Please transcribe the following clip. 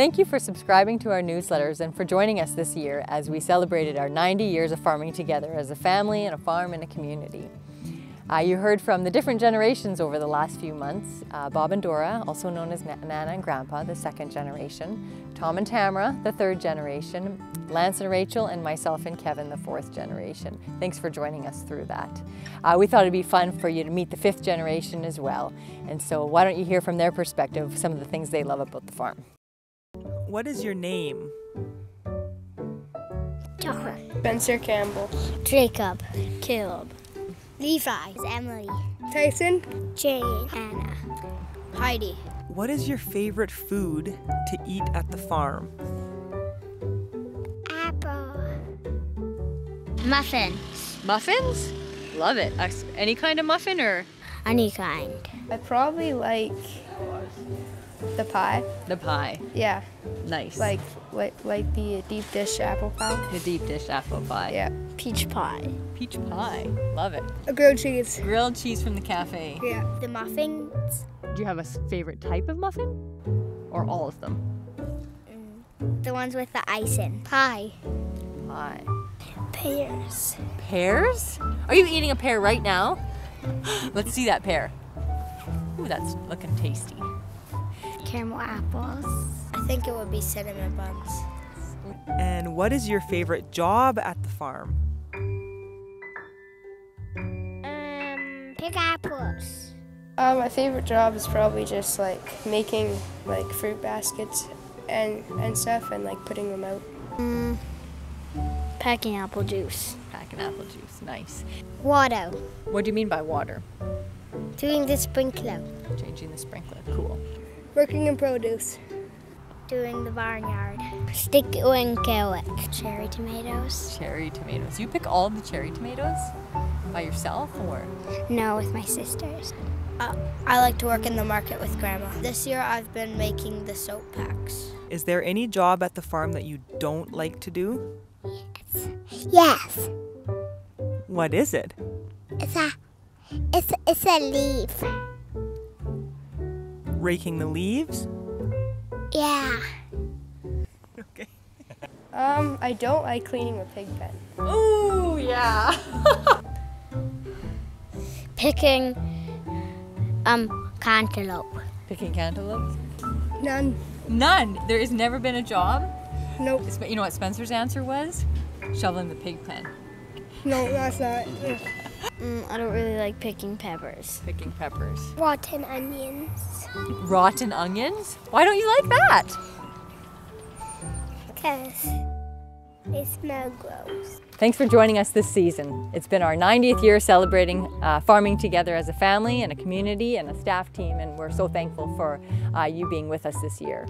Thank you for subscribing to our newsletters and for joining us this year as we celebrated our 90 years of farming together as a family and a farm and a community. You heard from the different generations over the last few months. Bob and Dora, also known as Nana and Grandpa, the second generation. Tom and Tamara, the third generation. Lance and Rachel, and myself and Kevin, the fourth generation. Thanks for joining us through that. We thought it'd be fun for you to meet the fifth generation as well. And so why don't you hear from their perspective some of the things they love about the farm. What is your name? Dora. Spencer Campbell. Jacob. Caleb. Levi. Emily. Tyson. Jane. Anna. Heidi. What is your favorite food to eat at the farm? Apple. Muffins. Muffins? Love it. Any kind of muffin or? Any kind. I probably like the pie. The pie. Yeah. Nice. Like the deep dish apple pie. The deep dish apple pie. Yeah. Peach pie. Peach pie. Love it. A grilled cheese. Grilled cheese from the cafe. Yeah. The muffins. Do you have a favorite type of muffin? Or all of them? The ones with the icing. Pie. Pie. Pears. Pears? Are you eating a pear right now? Let's see that pear. Ooh, that's looking tasty. Caramel apples. I think it would be cinnamon buns. And what is your favorite job at the farm? Pick apples. My favorite job is probably just like making like fruit baskets and stuff and like putting them out. Packing apple juice. Packing apple juice, nice. Water. What do you mean by water? Doing the sprinkler. Changing the sprinkler, cool. Working in produce. Doing the barnyard. Sticking carrots. Cherry tomatoes. Cherry tomatoes. You pick all the cherry tomatoes by yourself or? No, with my sisters. I like to work in the market with Grandma. This year I've been making the soap packs. Is there any job at the farm that you don't like to do? Yes. Yes. What is it? It's a leaf. Raking the leaves? Yeah. Okay. I don't like cleaning a pig pen. Ooh, yeah. Picking cantaloupe. Picking cantaloupe? None. None? There has never been a job? Nope. You know what Spencer's answer was? Shoveling the pig pen. No, that's not. I don't really like picking peppers. Picking peppers. Rotten onions. Rotten onions? Why don't you like that? Because they smell gross. Thanks for joining us this season. It's been our 90th year celebrating farming together as a family and a community and a staff team, and we're so thankful for you being with us this year.